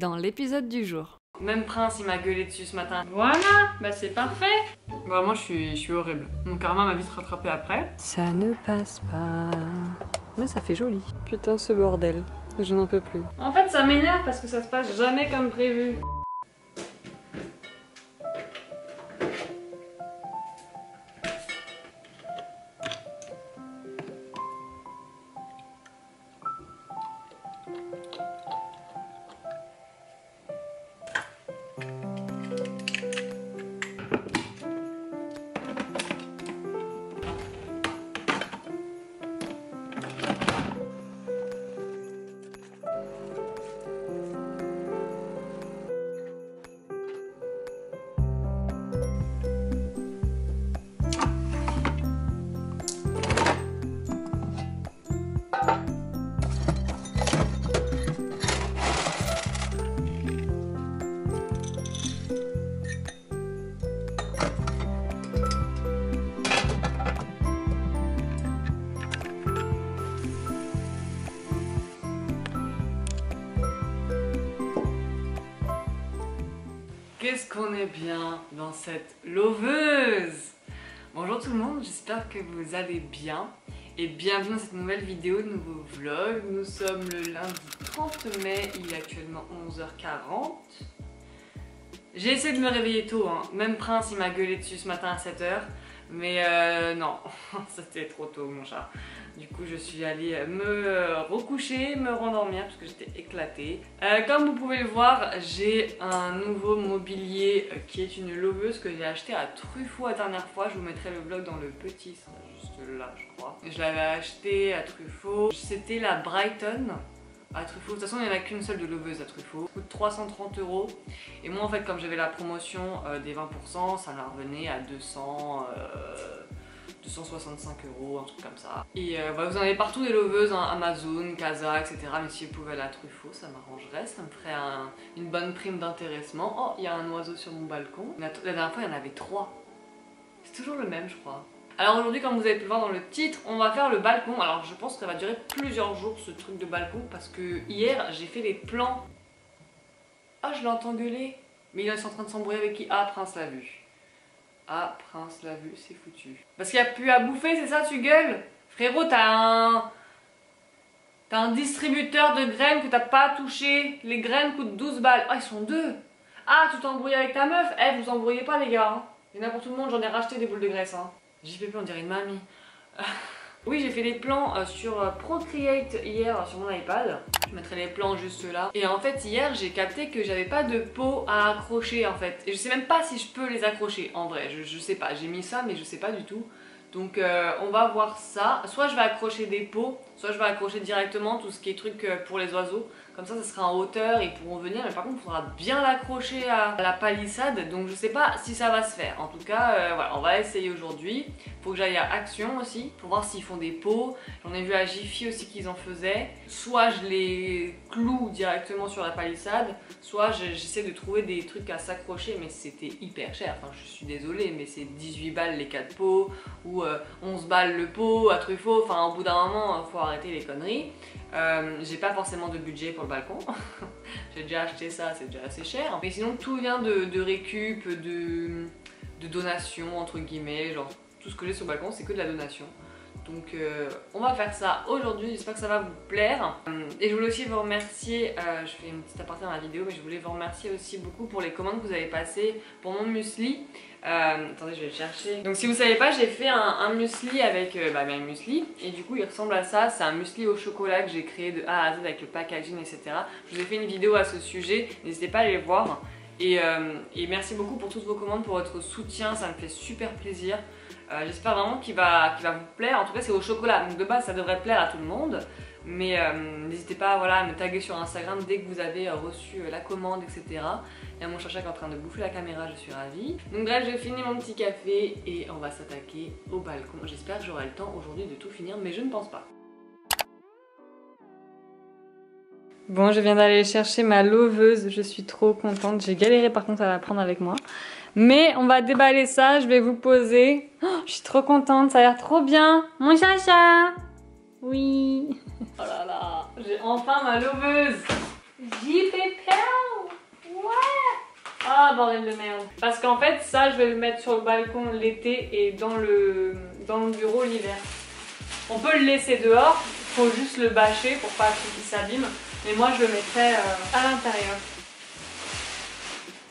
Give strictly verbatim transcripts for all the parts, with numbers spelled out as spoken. dans l'épisode du jour. Même Prince, il m'a gueulé dessus ce matin. Voilà, bah c'est parfait. Vraiment, je suis, je suis horrible. Mon karma m'a vite rattrapé après. Ça ne passe pas. Mais ça fait joli. Putain, ce bordel. Je n'en peux plus. En fait, ça m'énerve parce que ça se passe jamais comme prévu. Qu'est-ce qu'on est bien dans cette loveuse! Bonjour tout le monde, j'espère que vous allez bien et bienvenue dans cette nouvelle vidéo, nouveau vlog. Nous sommes le lundi trente mai, il est actuellement onze heures quarante. J'ai essayé de me réveiller tôt, hein. Même Prince il m'a gueulé dessus ce matin à sept heures, mais euh, non, c'était trop tôt mon chat. Du coup je suis allée me recoucher, me rendormir parce que j'étais éclatée. Euh, comme vous pouvez le voir, j'ai un nouveau mobilier qui est une loveuse que j'ai acheté à Truffaut la dernière fois. Je vous mettrai le vlog dans le petit, juste là je crois. Je l'avais acheté à Truffaut, c'était la Brighton à Truffaut. De toute façon il n'y en a qu'une seule de loveuse à Truffaut. Ça coûte trois cent trente euros et moi en fait comme j'avais la promotion euh, des vingt pour cent, ça me revenait à deux cents... Euh... deux cent soixante-cinq euros, un truc comme ça. Et euh, voilà, vous en avez partout des loveuses, hein, Amazon, Casa, et cetera. Mais si vous pouvez aller à Truffaut, ça m'arrangerait, ça me ferait un, une bonne prime d'intéressement. Oh, il y a un oiseau sur mon balcon. La, la dernière fois, il y en avait trois. C'est toujours le même, je crois. Alors aujourd'hui, comme vous avez pu le voir dans le titre, on va faire le balcon. Alors je pense que ça va durer plusieurs jours, ce truc de balcon, parce que hier, j'ai fait les plans. Ah, oh, je l'entends gueuler. Mais ils sont en train de s'embrouiller avec qui? Ah, Prince l'a vu. Ah, Prince l'a vu, c'est foutu. Parce qu'il n'y a plus à bouffer, c'est ça, tu gueules? Frérot, t'as un... T'as un distributeur de graines que t'as pas touché. Les graines coûtent douze balles. Ah, ils sont deux. Ah, tu t'embrouilles avec ta meuf? Eh, vous embrouillez pas, les gars. Hein. Il y en a pour tout le monde, j'en ai racheté des boules de graisse. Hein. J'y peux plus, on dirait une mamie. Oui, j'ai fait les plans euh, sur euh, Procreate hier euh, sur mon iPad. Je mettrai les plans juste là. Et en fait, hier, j'ai capté que j'avais pas de pots à accrocher en fait. Et je sais même pas si je peux les accrocher en vrai. Je, je sais pas. J'ai mis ça, mais je sais pas du tout. Donc, euh, on va voir ça. Soit je vais accrocher des pots, soit je vais accrocher directement tout ce qui est truc euh, pour les oiseaux. Comme ça, ça sera en hauteur et ils pourront venir. Mais par contre, il faudra bien l'accrocher à la palissade. Donc, je sais pas si ça va se faire. En tout cas, euh, voilà, on va essayer aujourd'hui. Faut que j'aille à Action aussi pour voir s'ils font des pots. J'en ai vu à Gifi aussi qu'ils en faisaient. Soit je les cloue directement sur la palissade, soit j'essaie de trouver des trucs à s'accrocher. Mais c'était hyper cher. Enfin, je suis désolée, mais c'est dix-huit balles les quatre pots ou euh, onze balles le pot à Truffaut. Enfin, au bout d'un moment, faut arrêter les conneries. Euh, j'ai pas forcément de budget pour le balcon. J'ai déjà acheté ça, c'est déjà assez cher. Mais sinon tout vient de, de récup, de, de donations entre guillemets. Genre tout ce que j'ai sur le balcon c'est que de la donation. Donc euh, on va faire ça aujourd'hui, j'espère que ça va vous plaire. Et je voulais aussi vous remercier, euh, je fais une petite aparté dans la vidéo, mais je voulais vous remercier aussi beaucoup pour les commandes que vous avez passées pour mon muesli. Euh, attendez, je vais le chercher. Donc si vous savez pas, j'ai fait un, un muesli avec euh, bah, mes muesli. Et du coup il ressemble à ça, c'est un muesli au chocolat que j'ai créé de A à Z avec le packaging, et cetera. Je vous ai fait une vidéo à ce sujet, n'hésitez pas à aller voir. Et, euh, et merci beaucoup pour toutes vos commandes, pour votre soutien, ça me fait super plaisir. Euh, J'espère vraiment qu'il va, qu'il va vous plaire, en tout cas c'est au chocolat, donc de base ça devrait plaire à tout le monde. Mais euh, n'hésitez pas voilà, à me taguer sur Instagram dès que vous avez reçu la commande, et cetera. Il y a mon chat qui est en train de bouffer la caméra, je suis ravie. Donc bref, j'ai fini mon petit café et on va s'attaquer au balcon. J'espère que j'aurai le temps aujourd'hui de tout finir, mais je ne pense pas. Bon, je viens d'aller chercher ma loveuse, je suis trop contente. J'ai galéré par contre à la prendre avec moi. Mais on va déballer ça, je vais vous poser. Oh, je suis trop contente, ça a l'air trop bien. Mon chacha! Oui! Oh là là, j'ai enfin ma loveuse! J'y pépère! Ah, bordel de merde. Parce qu'en fait, ça, je vais le mettre sur le balcon l'été et dans le, dans le bureau l'hiver. On peut le laisser dehors, faut juste le bâcher pour pas qu'il s'abîme. Mais moi, je le mettrais euh, à l'intérieur.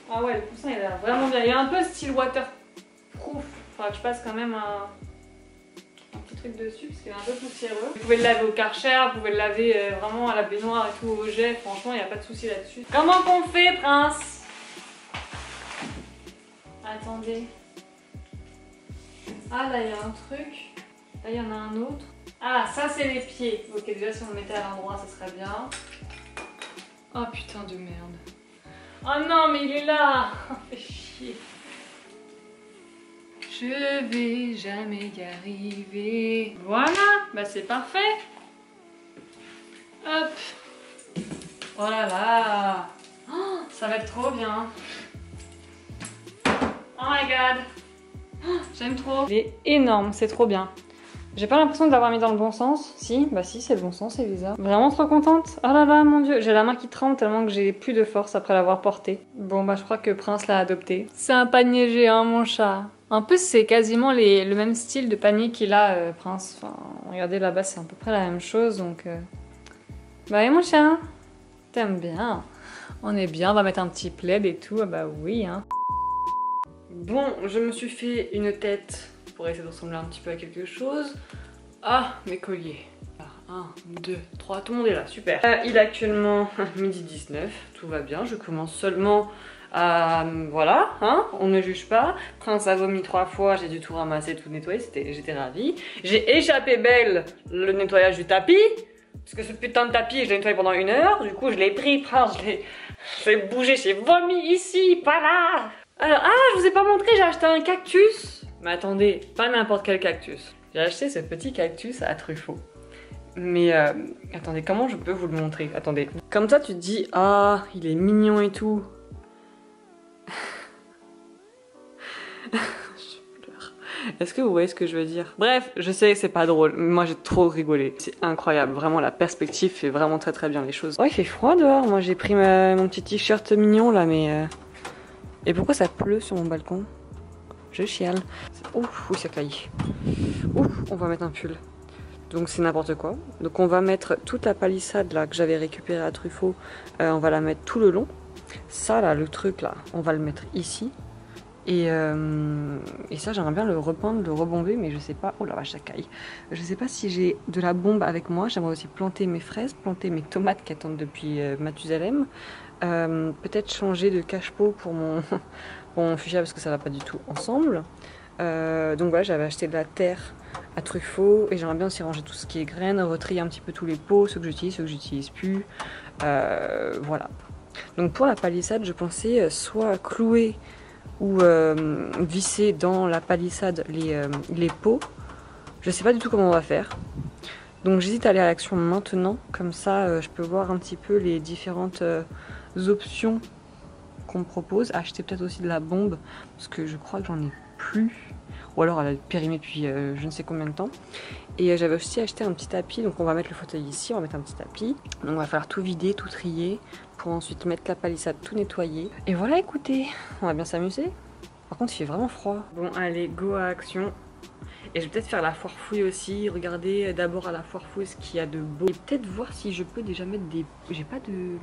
Ah ouais, le coussin, il a vraiment bien. Il est un peu style waterproof. Faudra que je passe quand même un... un petit truc dessus parce qu'il est un peu poussiéreux. Vous pouvez le laver au Karcher, vous pouvez le laver vraiment à la baignoire et tout au jet, franchement il n'y a pas de souci là-dessus. Comment qu'on fait, Prince? Attendez. Ah là il y a un truc, là il y en a un autre. Ah ça c'est les pieds. Ok, déjà si on le mettait à l'endroit ça serait bien. Oh putain de merde. Oh non mais il est là. Fait chier. Je vais jamais y arriver. Voilà, bah c'est parfait. Hop. Oh là là. Oh, ça va être trop bien. Oh my god. Oh, j'aime trop. Il est énorme, c'est trop bien. J'ai pas l'impression de l'avoir mis dans le bon sens. Si, bah si, c'est le bon sens, c'est bizarre. Vraiment trop contente. Oh là là, mon dieu. J'ai la main qui tremble tellement que j'ai plus de force après l'avoir porté. Bon bah je crois que Prince l'a adopté. C'est un panier géant, mon chat. Un peu, c'est quasiment les, le même style de panier qu'il a, euh, Prince. Enfin, regardez là-bas, c'est à peu près la même chose, donc... Euh... Bah et mon chien, t'aimes bien. On est bien, on va mettre un petit plaid et tout, ah bah oui, hein. Bon, je me suis fait une tête pour essayer de ressembler un petit peu à quelque chose. Ah, mes colliers. un, deux, trois, tout le monde est là, super. Euh, il est actuellement midi dix-neuf, tout va bien, je commence seulement... Euh, voilà, hein, on ne juge pas. Prince a vomi trois fois, j'ai dû tout ramasser, tout nettoyer, j'étais ravie. J'ai échappé belle le nettoyage du tapis, parce que ce putain de tapis, je l'ai nettoyé pendant une heure, du coup je l'ai pris, Prince, je l'ai fait bouger, j'ai vomi ici, pas là. Alors, ah, je vous ai pas montré, j'ai acheté un cactus. Mais attendez, pas n'importe quel cactus. J'ai acheté ce petit cactus à Truffaut. Mais euh, attendez, comment je peux vous le montrer? Attendez, comme ça tu te dis, ah, il est mignon et tout. Je pleure. Est-ce que vous voyez ce que je veux dire? Bref, je sais c'est pas drôle, mais moi j'ai trop rigolé. C'est incroyable, vraiment la perspective fait vraiment très très bien les choses. Oh il fait froid dehors, moi j'ai pris ma, mon petit t-shirt mignon là mais... Euh... Et pourquoi ça pleut sur mon balcon? Je chiale. Ouf, oui ça caille. Ouf, on va mettre un pull. Donc c'est n'importe quoi. Donc on va mettre toute la palissade là que j'avais récupérée à Truffaut, euh, on va la mettre tout le long. Ça là, le truc là, on va le mettre ici. Et, euh, et ça j'aimerais bien le repeindre, le rebomber, mais je sais pas, oh la vache ça caille. Je sais pas si j'ai de la bombe avec moi, j'aimerais aussi planter mes fraises, planter mes tomates qui attendent depuis euh, Mathusalem. Euh, peut-être changer de cache-pot pour mon, pour mon fuchsia parce que ça va pas du tout ensemble. Euh, donc voilà, j'avais acheté de la terre à Truffaut et j'aimerais bien aussi ranger tout ce qui est graines, retrier un petit peu tous les pots, ceux que j'utilise, ceux que j'utilise plus. Euh, voilà. Donc pour la palissade, je pensais soit clouer ou euh, visser dans la palissade les, euh, les pots. Je sais pas du tout comment on va faire. Donc j'hésite à aller à l'action maintenant, comme ça euh, je peux voir un petit peu les différentes euh, options qu'on me propose. Acheter peut-être aussi de la bombe, parce que je crois que j'en ai plus. Ou alors elle a périmé depuis euh, je ne sais combien de temps. Et euh, j'avais aussi acheté un petit tapis, donc on va mettre le fauteuil ici, on va mettre un petit tapis. Donc il va falloir tout vider, tout trier, pour ensuite mettre la palissade, tout nettoyer. Et voilà, écoutez, on va bien s'amuser. Par contre, il fait vraiment froid. Bon, allez, go à action. Et je vais peut-être faire la Foir'Fouille aussi. Regardez d'abord à la Foir'Fouille ce qu'il y a de beau. Et peut-être voir si je peux déjà mettre des... J'ai pas de...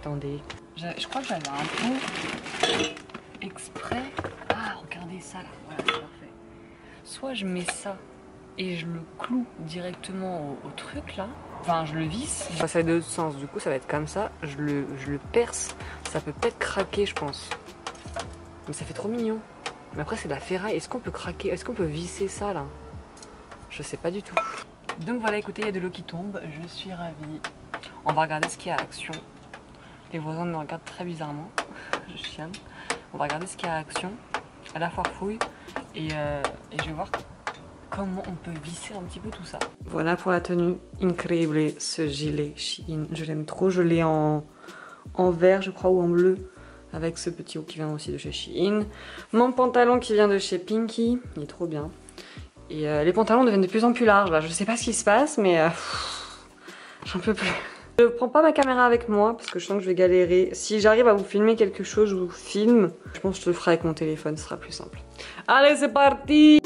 Attendez. Je crois que j'avais un pot exprès. Ah, regardez ça là. Voilà, c'est parfait. Soit je mets ça et je le cloue directement au, au truc là. Enfin, je le visse. Ça fait deux sens, du coup, ça va être comme ça. Je le, je le perce. Ça peut peut-être craquer, je pense. Mais ça fait trop mignon. Mais après, c'est de la ferraille. Est-ce qu'on peut craquer? Est-ce qu'on peut visser ça, là? Je sais pas du tout. Donc voilà, écoutez, il y a de l'eau qui tombe. Je suis ravie. On va regarder ce qu'il y a à Action. Les voisins me regardent très bizarrement. Je chienne. On va regarder ce qu'il y a à Action. À la Foir'Fouille. Et, euh, et je vais voir... comment on peut visser un petit peu tout ça. Voilà pour la tenue incroyable, ce gilet Shein. Je l'aime trop, je l'ai en, en vert je crois ou en bleu. Avec ce petit haut qui vient aussi de chez Shein. Mon pantalon qui vient de chez Pinky, il est trop bien. Et euh, les pantalons deviennent de plus en plus larges là. Je sais pas ce qui se passe mais euh, j'en peux plus. Je prends pas ma caméra avec moi parce que je sens que je vais galérer. Si j'arrive à vous filmer quelque chose, je vous filme. Je pense que je le ferai avec mon téléphone, ce sera plus simple. Allez, c'est parti!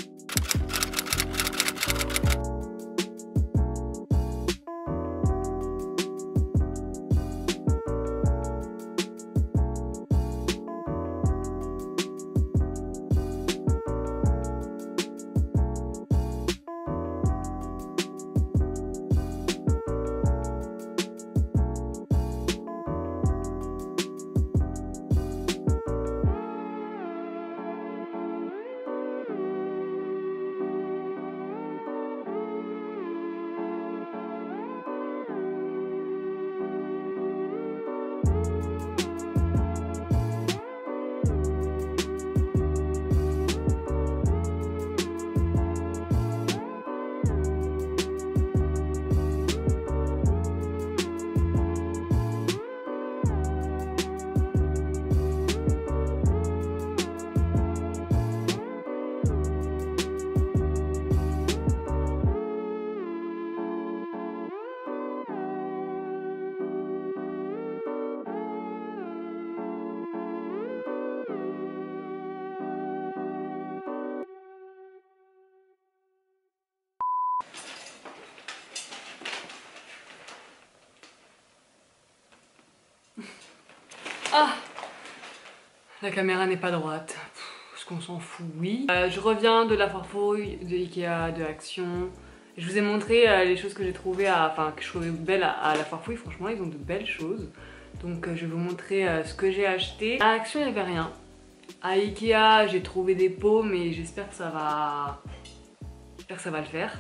Ah, la caméra n'est pas droite. Est-ce qu'on s'en fout? Oui. Euh, je reviens de la Foir'Fouille, de Ikea, de Action. Je vous ai montré euh, les choses que j'ai trouvées, enfin que je trouvais belles à, à la Foir'Fouille. Franchement, ils ont de belles choses. Donc euh, je vais vous montrer euh, ce que j'ai acheté. À Action, il n'y avait rien. À Ikea, j'ai trouvé des pots, mais j'espère que ça va... J'espère que ça va le faire.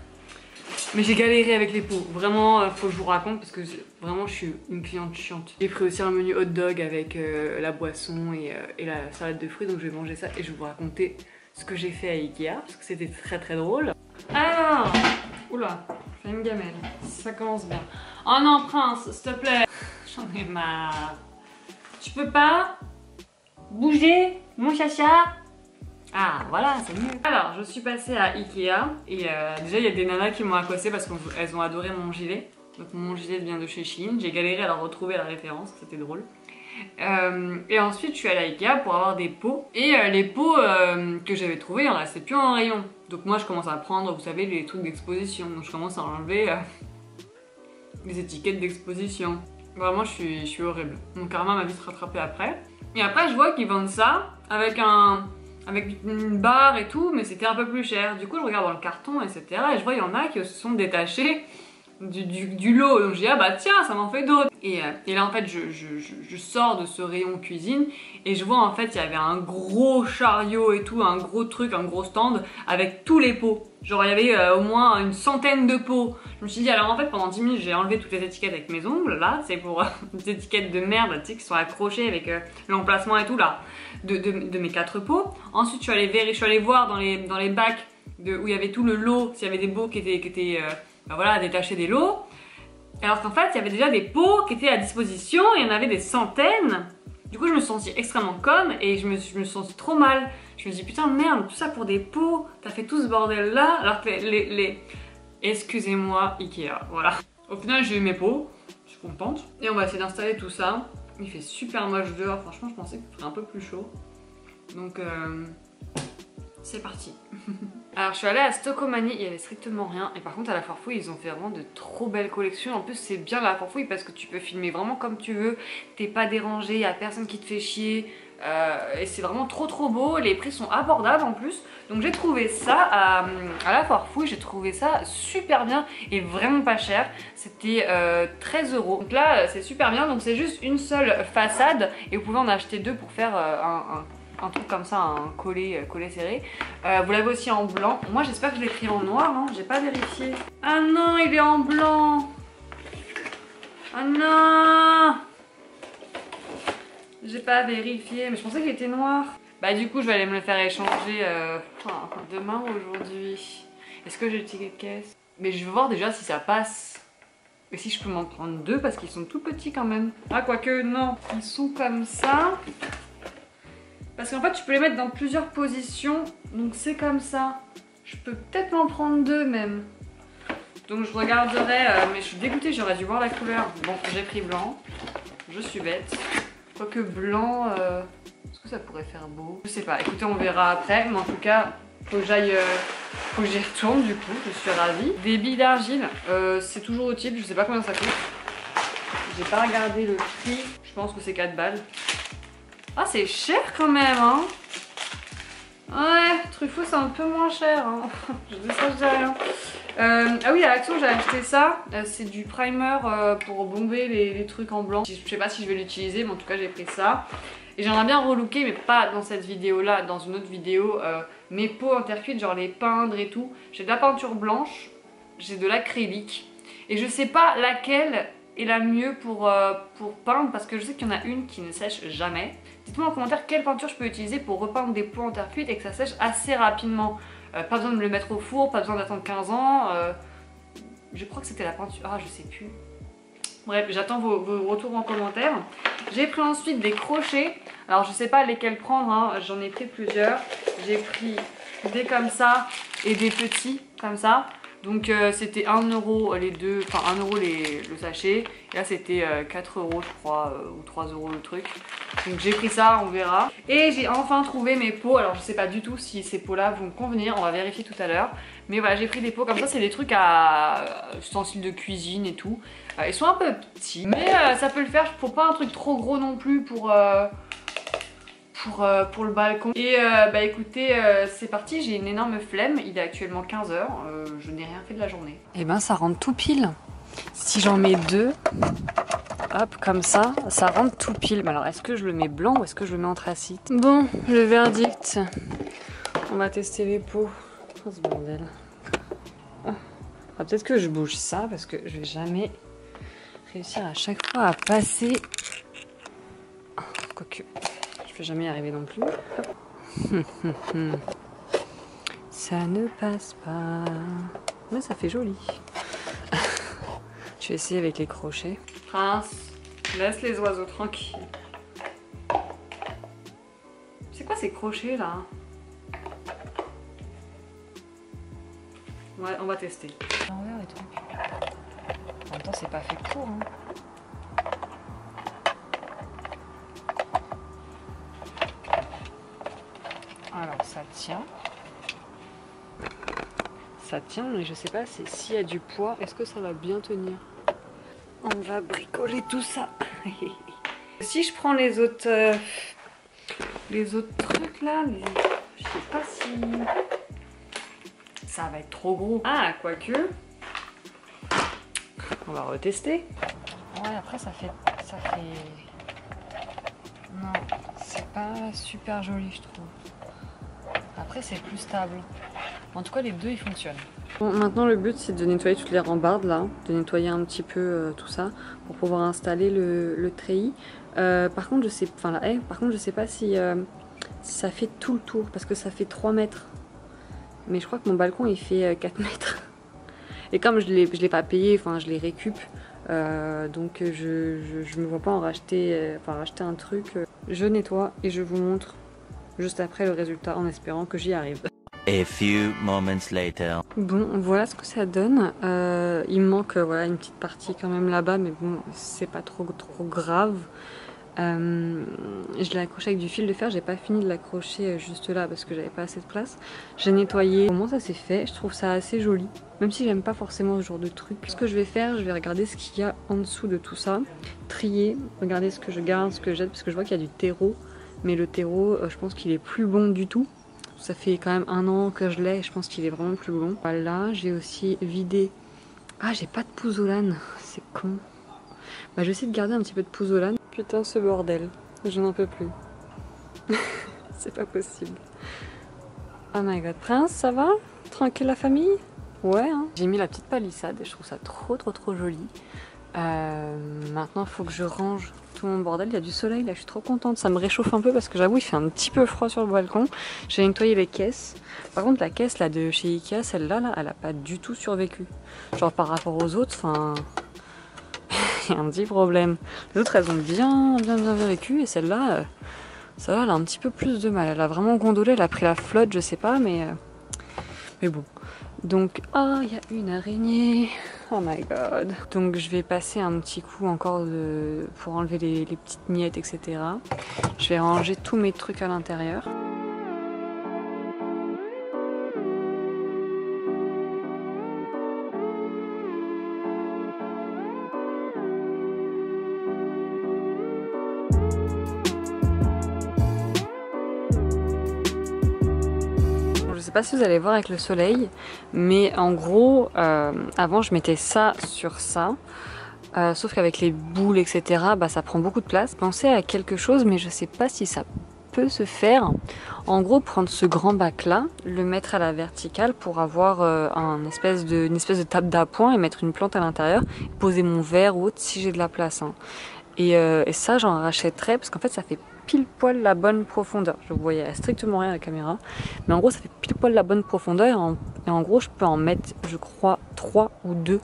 Mais j'ai galéré avec les pots, vraiment faut que je vous raconte parce que vraiment je suis une cliente chiante. J'ai pris aussi un menu hot dog avec euh, la boisson et, euh, et la salade de fruits, donc je vais manger ça et je vais vous raconter ce que j'ai fait à Ikea parce que c'était très très drôle. Ah, oula, j'ai une gamelle, ça commence bien. Oh non Prince, s'il te plaît. J'en ai marre. Tu peux pas bouger mon chacha? Ah voilà, c'est mieux. Alors je suis passée à Ikea et euh, déjà il y a des nanas qui m'ont accossée parce qu'elles ont adoré mon gilet. Donc mon gilet vient de chez Shein, j'ai galéré à leur retrouver la référence, c'était drôle. Euh, et ensuite je suis allée à Ikea pour avoir des pots et euh, les pots euh, que j'avais trouvés, il en restait plus en rayon. Donc moi je commence à prendre, vous savez, les trucs d'exposition, donc je commence à enlever euh, les étiquettes d'exposition. Vraiment je suis, je suis horrible, mon karma m'a vite rattrapée après. Et après je vois qu'ils vendent ça avec un... avec une barre et tout, mais c'était un peu plus cher. Du coup, je regarde dans le carton, et cetera. Et je vois, il y en a qui se sont détachés du, du, du lot. Donc, je dis, ah bah tiens, ça m'en fait d'autres. Et, et là, en fait, je, je, je, je sors de ce rayon cuisine et je vois, en fait, il y avait un gros chariot et tout, un gros truc, un gros stand avec tous les pots. Genre, il y avait euh, au moins une centaine de pots. Je me suis dit, alors en fait, pendant dix minutes, j'ai enlevé toutes les étiquettes avec mes ongles. Là, c'est pour euh, des étiquettes de merde, tu sais, qui sont accrochées avec euh, l'emplacement et tout, là. De, de, de mes quatre pots. Ensuite, je suis allée, vérifier, je suis allée voir dans les, dans les bacs de, où il y avait tout le lot, s'il y avait des pots qui étaient, qui étaient euh, ben voilà, détachés des lots. Alors qu'en fait, il y avait déjà des pots qui étaient à disposition, il y en avait des centaines. Du coup, je me suis sentie extrêmement conne et je me, je me suis sentie trop mal. Je me suis dit, putain, merde, tout ça pour des pots, t'as fait tout ce bordel-là, alors que les... les... Excusez-moi, Ikea, voilà. Au final, j'ai eu mes pots, je suis contente. Et on va essayer d'installer tout ça. Il fait super moche dehors, franchement je pensais qu'il ferait un peu plus chaud. Donc euh, c'est parti. Alors je suis allée à Stokomani, il n'y avait strictement rien. Et par contre à la Foir'Fouille ils ont fait vraiment de trop belles collections. En plus c'est bien la Foir'Fouille parce que tu peux filmer vraiment comme tu veux. T'es pas dérangé, il n'y a personne qui te fait chier. Euh, et c'est vraiment trop trop beau, les prix sont abordables en plus. Donc j'ai trouvé ça à, à la Foir'Fouille, j'ai trouvé ça super bien et vraiment pas cher. C'était euh, treize euros. Donc là c'est super bien, donc c'est juste une seule façade. Et vous pouvez en acheter deux pour faire euh, un, un, un truc comme ça, un collet, collet serré. euh, Vous l'avez aussi en blanc. Moi j'espère que je l'ai pris en noir, hein, j'ai pas vérifié. Ah non, il est en blanc. Ah non, j'ai pas vérifié, mais je pensais qu'il était noir. Bah du coup je vais aller me le faire échanger euh, demain ou aujourd'hui. Est-ce que j'ai le ticket de caisse? Mais je veux voir déjà si ça passe. Et si je peux m'en prendre deux parce qu'ils sont tout petits quand même. Ah quoique non, ils sont comme ça. Parce qu'en fait tu peux les mettre dans plusieurs positions. Donc c'est comme ça. Je peux peut-être m'en prendre deux même. Donc je regarderai, euh, mais je suis dégoûtée, j'aurais dû voir la couleur. Bon, j'ai pris blanc, je suis bête. Quoique blanc, euh, est-ce que ça pourrait faire beau? Je sais pas, écoutez, on verra après, mais en tout cas, faut que j'aille, euh, faut que j'y retourne du coup, je suis ravie. Des billes d'argile, euh, c'est toujours utile, je sais pas combien ça coûte. J'ai pas regardé le prix, je pense que c'est quatre balles. Ah, c'est cher quand même, hein. Ouais, Truffaut c'est un peu moins cher, hein. Je dis ça, je dis rien. Euh, ah oui, à Action j'ai acheté ça, c'est du primer euh, pour bomber les, les trucs en blanc. Je sais pas si je vais l'utiliser, mais en tout cas j'ai pris ça. Et j'aimerais bien relooker, mais pas dans cette vidéo là, dans une autre vidéo, euh, mes peaux en terre cuite, genre les peindre et tout. J'ai de la peinture blanche, j'ai de l'acrylique, et je sais pas laquelle est la mieux pour, euh, pour peindre, parce que je sais qu'il y en a une qui ne sèche jamais. Dites-moi en commentaire quelle peinture je peux utiliser pour repeindre des peaux en terre cuite et que ça sèche assez rapidement. Euh, pas besoin de le mettre au four, pas besoin d'attendre quinze ans. Euh, je crois que c'était la peinture... Ah, je sais plus. Bref, j'attends vos, vos retours en commentaire. J'ai pris ensuite des crochets. Alors, je sais pas lesquels prendre, hein. J'en ai pris plusieurs. J'ai pris des comme ça et des petits comme ça. Donc, euh, c'était un euro les deux, enfin un euro les, le sachet. Et là, c'était euh, quatre euros, je crois, euh, ou trois euros le truc. Donc j'ai pris ça, on verra. Et j'ai enfin trouvé mes pots. Alors je sais pas du tout si ces pots-là vont me convenir, on va vérifier tout à l'heure. Mais voilà, j'ai pris des pots comme ça, c'est des trucs à ustensiles de cuisine et tout. Euh, ils sont un peu petits, mais euh, ça peut le faire. Je prends pas un truc trop gros non plus pour, euh, pour, euh, pour le balcon. Et euh, bah écoutez, euh, c'est parti, j'ai une énorme flemme. Il est actuellement quinze heures, euh, je n'ai rien fait de la journée. Et ben ça rentre tout pile. Si j'en mets deux... Hop, comme ça, ça rentre tout pile. Mais alors, est-ce que je le mets blanc ou est-ce que je le mets anthracite? Bon, le verdict. On va tester les pots. Oh, ce bordel. Ah, peut-être que je bouge ça parce que je vais jamais réussir à chaque fois à passer. Oh, quoique, je vais jamais y arriver non plus. Ça ne passe pas. Mais ça fait joli. Je vais essayer avec les crochets. Prince, laisse les oiseaux tranquilles. C'est quoi ces crochets là? Ouais, on va tester. L'envers et tout. En même temps, c'est pas fait pour. Hein. Alors, ça tient. Ça tient, mais je sais pas s'il y a du poids, est-ce que ça va bien tenir? On va bricoler tout ça. Si je prends les autres euh, les autres trucs là, mais je sais pas si ça va être trop gros. Ah, quoique on va retester. Ouais, après ça fait ça fait non, c'est pas super joli, je trouve. Après c'est plus stable. En tout cas, les deux, ils fonctionnent. Bon, maintenant, le but, c'est de nettoyer toutes les rambardes, là. De nettoyer un petit peu euh, tout ça pour pouvoir installer le, le treillis. Euh, par contre, je sais... Enfin, la haie. Par contre, je sais pas si, euh, si ça fait tout le tour. Parce que ça fait trois mètres. Mais je crois que mon balcon, il fait euh, quatre mètres. Et comme je ne l'ai pas payé, enfin, je les récup. Euh, donc, je, je, je me vois pas en racheter, euh, enfin, racheter un truc. Je nettoie et je vous montre juste après le résultat en espérant que j'y arrive. A few moments later. Bon, voilà ce que ça donne. Euh, il manque voilà, une petite partie quand même là-bas, mais bon, c'est pas trop, trop grave. Euh, je l'ai accroché avec du fil de fer, j'ai pas fini de l'accrocher juste là parce que j'avais pas assez de place. J'ai nettoyé. Au moins ça s'est fait, je trouve ça assez joli. Même si j'aime pas forcément ce genre de truc. Ce que je vais faire, je vais regarder ce qu'il y a en dessous de tout ça. Trier, regarder ce que je garde, ce que jette, parce que je vois qu'il y a du terreau. Mais le terreau, je pense qu'il est plus bon du tout. Ça fait quand même un an que je l'ai et je pense qu'il est vraiment plus bon. Voilà, j'ai aussi vidé... Ah, j'ai pas de pouzzolane, c'est con. Bah, je vais essayer de garder un petit peu de pouzzolane. Putain, ce bordel, je n'en peux plus. C'est pas possible. Oh my god, Prince, ça va? Tranquille la famille? Ouais, hein. J'ai mis la petite palissade et je trouve ça trop trop trop joli. Euh, maintenant, il faut que je range tout mon bordel. Il y a du soleil là, je suis trop contente. Ça me réchauffe un peu parce que j'avoue, il fait un petit peu froid sur le balcon. J'ai nettoyé les caisses. Par contre, la caisse là de chez Ikea, celle-là, là, elle a pas du tout survécu. Genre par rapport aux autres, enfin, il y a un petit problème. Les autres, elles ont bien, bien, bien vécu et celle-là, euh, celle-là, elle a un petit peu plus de mal. Elle a vraiment gondolé, elle a pris la flotte, je sais pas, mais, euh... mais bon. Donc, oh, il y a une araignée. Oh my god. Donc je vais passer un petit coup encore de, pour enlever les, les petites miettes, et cetera. Je vais ranger tous mes trucs à l'intérieur. Je sais pas si vous allez voir avec le soleil, mais en gros euh, avant je mettais ça sur ça, euh, sauf qu'avec les boules etc, bah, ça prend beaucoup de place. Pensez à quelque chose, mais je sais pas si ça peut se faire. En gros, prendre ce grand bac là, le mettre à la verticale pour avoir euh, un espèce de, une espèce de table d'appoint et mettre une plante à l'intérieur, poser mon verre ou autre si j'ai de la place hein. Et, euh, et ça j'en rachèterais parce qu'en fait ça fait pile poil la bonne profondeur. Je voyais strictement rien à la caméra, mais en gros ça fait pile poil la bonne profondeur et en, et en gros je peux en mettre je crois trois ou deux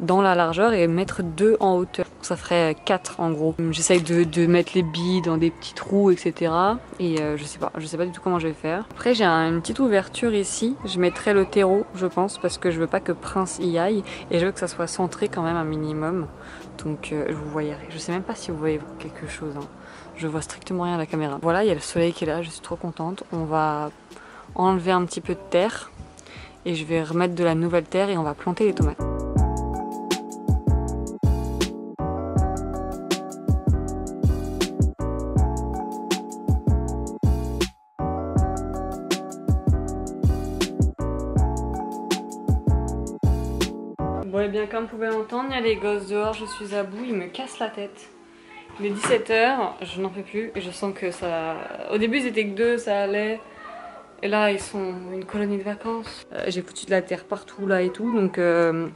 dans la largeur et mettre deux en hauteur. Donc ça ferait quatre en gros. J'essaye de, de mettre les billes dans des petits trous etc, et euh, je sais pas, je sais pas du tout comment je vais faire. Après j'ai un, une petite ouverture ici, je mettrai le terreau je pense parce que je veux pas que Prince y aille et je veux que ça soit centré quand même un minimum. Donc euh, vous voyez, je sais même pas si vous voyez quelque chose hein. Je vois strictement rien à la caméra. Voilà, il y a le soleil qui est là, je suis trop contente. On va enlever un petit peu de terre et je vais remettre de la nouvelle terre et on va planter les tomates. Bon et bien comme vous pouvez l'entendre, il y a les gosses dehors, je suis à bout, ils me cassent la tête. Il est dix-sept heures, je n'en peux plus et je sens que ça... Au début ils étaient que deux, ça allait. Et là ils sont une colonie de vacances. Euh, J'ai foutu de la terre partout là et tout. Donc euh,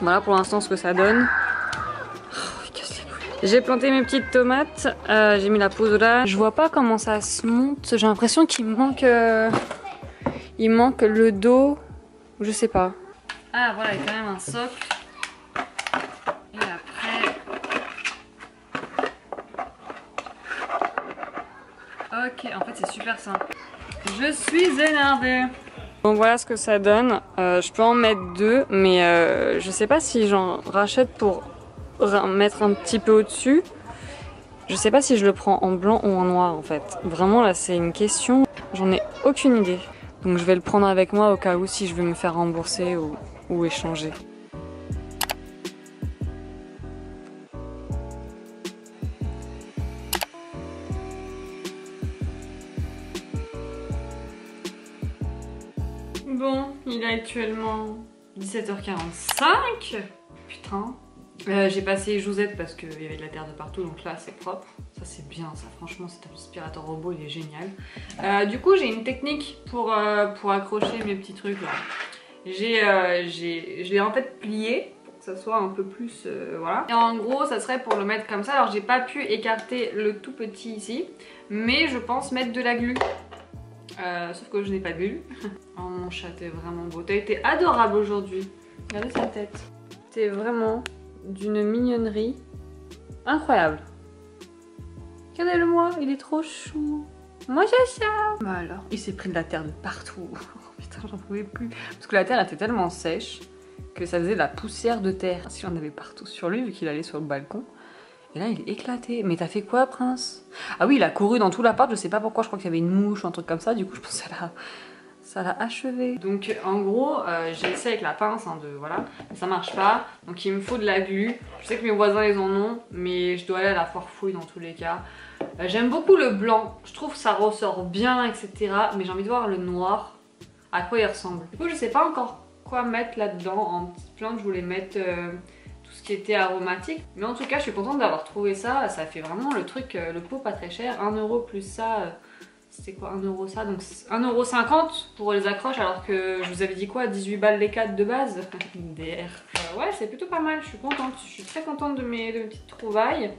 voilà pour l'instant ce que ça donne. J'ai planté mes petites tomates. Euh, J'ai mis la pause là. Je vois pas comment ça se monte. J'ai l'impression qu'il manque... Euh... Il manque le dos. Je sais pas. Ah voilà, il y a quand même un socle. Ok, en fait c'est super simple. Je suis énervée. Bon voilà ce que ça donne. Euh, je peux en mettre deux, mais euh, je sais pas si j'en rachète pour mettre un petit peu au-dessus. Je sais pas si je le prends en blanc ou en noir en fait. Vraiment là c'est une question, j'en ai aucune idée. Donc je vais le prendre avec moi au cas où si je veux me faire rembourser ou, ou échanger. Bon, il est actuellement dix-sept heures quarante-cinq. Putain. Euh, j'ai passé Josette parce qu'il y avait de la terre de partout, donc là c'est propre. Ça c'est bien, ça franchement cet aspirateur robot il est génial. Euh, du coup j'ai une technique pour, euh, pour accrocher mes petits trucs là. J'ai, euh, j'ai, je l'ai en fait plié pour que ça soit un peu plus... Euh, voilà. Et en gros ça serait pour le mettre comme ça. Alors j'ai pas pu écarter le tout petit ici, mais je pense mettre de la glu. Euh, sauf que je n'ai pas de glu. Oh mon chat, t'es vraiment beau. T'as été adorable aujourd'hui. Regardez sa tête. T'es vraiment d'une mignonnerie incroyable. Regardez-le moi, il est trop chou. Moi j'ai ça. Bah alors, il s'est pris de la terre de partout. Oh, putain, j'en pouvais plus. Parce que la terre était tellement sèche que ça faisait de la poussière de terre. Si on avait partout sur lui, vu qu'il allait sur le balcon. Et là, il est éclaté. Mais t'as fait quoi, Prince? Ah oui, il a couru dans tout l'appart. Je sais pas pourquoi. Je crois qu'il y avait une mouche ou un truc comme ça. Du coup, je pense que ça l'a achevé. Donc, en gros, euh, j'ai essayé avec la pince. Hein, de, voilà. Mais ça marche pas. Donc, il me faut de la glu. Je sais que mes voisins, ils en ont. Mais je dois aller à la Foir'Fouille dans tous les cas. Euh, J'aime beaucoup le blanc. Je trouve que ça ressort bien, et cetera. Mais j'ai envie de voir le noir. À quoi il ressemble. Du coup, je sais pas encore quoi mettre là-dedans. En petite plante, je voulais mettre... Euh... ce qui était aromatique, mais en tout cas je suis contente d'avoir trouvé ça, ça fait vraiment le truc, le pot pas très cher, un euro plus ça, c'était quoi un euro ça, donc un euro cinquante pour les accroches alors que je vous avais dit quoi, dix-huit balles les quatre de base, D R. Euh, ouais c'est plutôt pas mal, je suis contente, je suis très contente de mes, de mes petites trouvailles,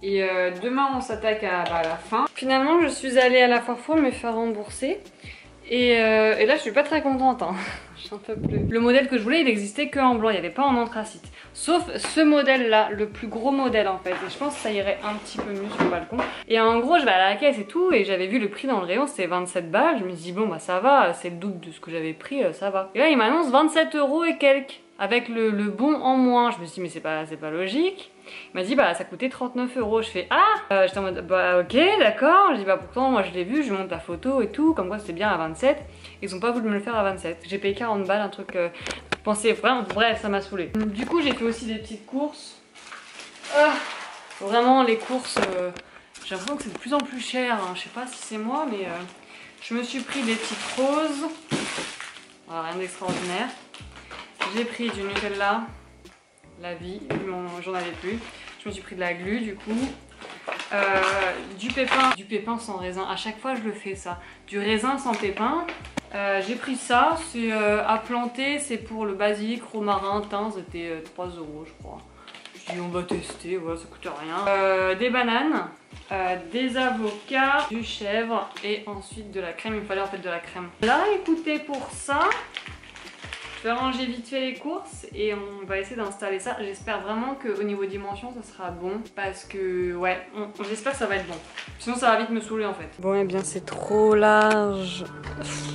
et euh, demain on s'attaque à, bah, à la fin. Finalement je suis allée à la Foir'Fouille me faire rembourser, Et, euh, et là je suis pas très contente, hein. J'en peux plus. Le modèle que je voulais, il existait que en blanc, il n'y avait pas en anthracite. Sauf ce modèle là, le plus gros modèle en fait. Et je pense que ça irait un petit peu mieux sur le balcon. Et en gros je vais à la caisse et tout, et j'avais vu le prix dans le rayon, c'est vingt-sept balles. Je me dis bon bah ça va, c'est le double de ce que j'avais pris, ça va. Et là il m'annonce vingt-sept euros et quelques, avec le, le bon en moins. Je me suis dit mais c'est pas, c'est pas logique. Il m'a dit bah ça coûtait trente-neuf euros. Je fais ah euh, j'étais en mode bah ok d'accord. Je dis bah pourtant moi je l'ai vu, je lui montre la photo et tout, comme quoi c'était bien à vingt-sept. Ils ont pas voulu me le faire à vingt-sept. J'ai payé quarante balles, un truc euh, je pensais vraiment, bref ça m'a saoulée. Du coup j'ai fait aussi des petites courses. Ah, vraiment les courses euh, j'ai l'impression que c'est de plus en plus cher, hein. Je sais pas si c'est moi mais euh, je me suis pris des petites roses. Alors, rien d'extraordinaire. J'ai pris du Nutella. La vie, j'en avais plus. Je me suis pris de la glu du coup. Euh, du pépin, du pépin sans raisin. À chaque fois je le fais ça. Du raisin sans pépin. Euh, j'ai pris ça, c'est euh, à planter, c'est pour le basilic, romarin, thym, c'était euh, trois euros je crois. Je dis on va tester, voilà, ça coûte rien. Euh, des bananes, euh, des avocats, du chèvre et ensuite de la crème. Il me fallait en fait de la crème. Là écoutez pour ça. Je vais ranger vite fait les courses et on va essayer d'installer ça. J'espère vraiment qu'au niveau dimension ça sera bon parce que ouais, j'espère que ça va être bon. Sinon ça va vite me saouler en fait. Bon et eh bien c'est trop large. Pff,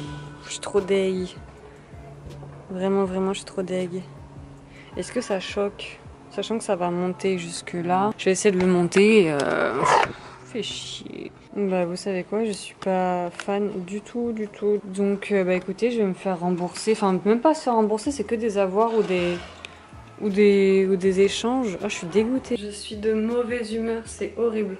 je suis trop deg. Vraiment vraiment je suis trop deg. Est-ce que ça choque? Sachant que ça va monter jusque là. Je vais essayer de le monter. Euh... Fait chier. Bah vous savez quoi, je suis pas fan du tout du tout. Donc euh, bah écoutez, je vais me faire rembourser. Enfin même pas se faire rembourser, c'est que des avoirs ou des ou des ou des échanges. Ah, je suis dégoûtée. Je suis de mauvaise humeur, c'est horrible.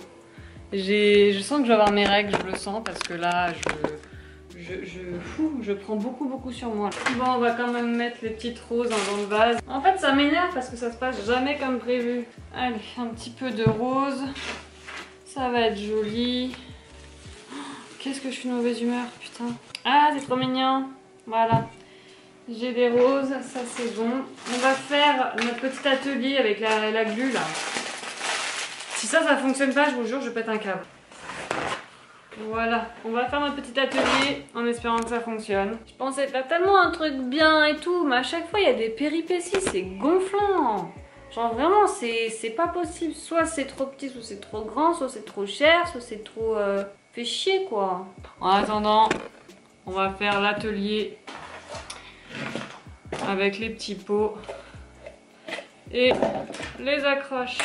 J'ai, je sens que je vais avoir mes règles, je le sens parce que là je je je fou, je prends beaucoup beaucoup sur moi. Bon, on va quand même mettre les petites roses dans le vase. En fait, ça m'énerve parce que ça se passe jamais comme prévu. Allez, un petit peu de rose. Ça va être joli. Qu'est-ce que je suis de mauvaise humeur, putain. Ah, c'est trop mignon. Voilà. J'ai des roses, ça c'est bon. On va faire notre petit atelier avec la, la glu là. Si ça, ça fonctionne pas, je vous jure, je pète un câble. Voilà. On va faire notre petit atelier en espérant que ça fonctionne. Je pensais faire tellement un truc bien et tout, mais à chaque fois, il y a des péripéties, c'est gonflant. Genre vraiment c'est pas possible, soit c'est trop petit, soit c'est trop grand, soit c'est trop cher, soit c'est trop... Euh, fait chier quoi. En attendant, on va faire l'atelier avec les petits pots et les accroches.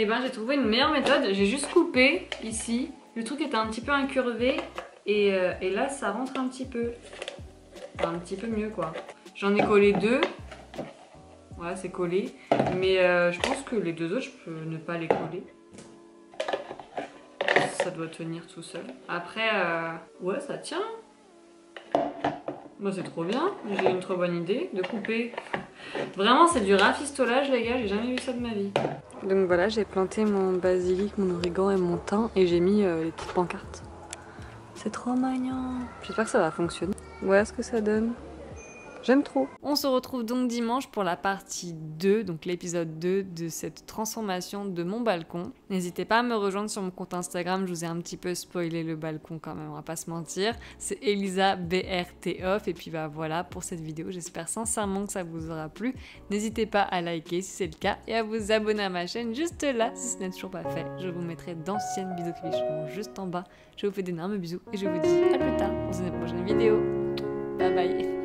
Et eh ben j'ai trouvé une meilleure méthode, j'ai juste coupé ici, le truc était un petit peu incurvé et, euh, et là ça rentre un petit peu, enfin, un petit peu mieux quoi. J'en ai collé deux, voilà c'est collé, mais euh, je pense que les deux autres je peux ne pas les coller. Ça doit tenir tout seul. Après, euh, ouais ça tient. Moi c'est trop bien, j'ai une trop bonne idée de couper. Vraiment c'est du rafistolage les gars, j'ai jamais vu ça de ma vie. Donc voilà, j'ai planté mon basilic, mon origan et mon thym et j'ai mis euh, les petites pancartes. C'est trop mignon. J'espère que ça va fonctionner. Voilà ce que ça donne. J'aime trop. On se retrouve donc dimanche pour la partie deux, donc l'épisode deux de cette transformation de mon balcon. N'hésitez pas à me rejoindre sur mon compte Instagram, je vous ai un petit peu spoilé le balcon quand même, on va pas se mentir. C'est ElisaBRTOff et puis bah voilà pour cette vidéo, j'espère sincèrement que ça vous aura plu. N'hésitez pas à liker si c'est le cas et à vous abonner à ma chaîne juste là si ce n'est toujours pas fait. Je vous mettrai d'anciennes vidéos qui sont juste en bas. Je vous fais d'énormes bisous et je vous dis à plus tard dans une prochaine vidéo. Bye bye.